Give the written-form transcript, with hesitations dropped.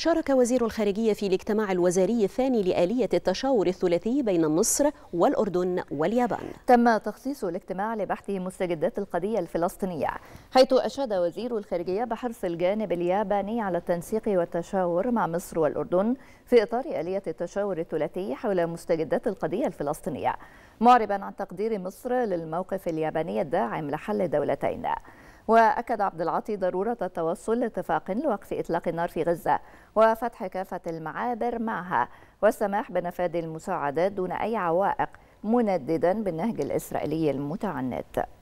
شارك وزير الخارجية في الاجتماع الوزاري الثاني لآلية التشاور الثلاثي بين مصر والأردن واليابان. تم تخصيص الاجتماع لبحث مستجدات القضية الفلسطينية، حيث أشاد وزير الخارجية بحرص الجانب الياباني على التنسيق والتشاور مع مصر والأردن في إطار آلية التشاور الثلاثي حول مستجدات القضية الفلسطينية، معربا عن تقدير مصر للموقف الياباني الداعم لحل الدولتين. وأكد عبد العاطي ضرورة التوصل لاتفاق لوقف إطلاق النار في غزة وفتح كافة المعابر معها والسماح بنفاذ المساعدات دون أي عوائق، منددا بالنهج الإسرائيلي المتعنت.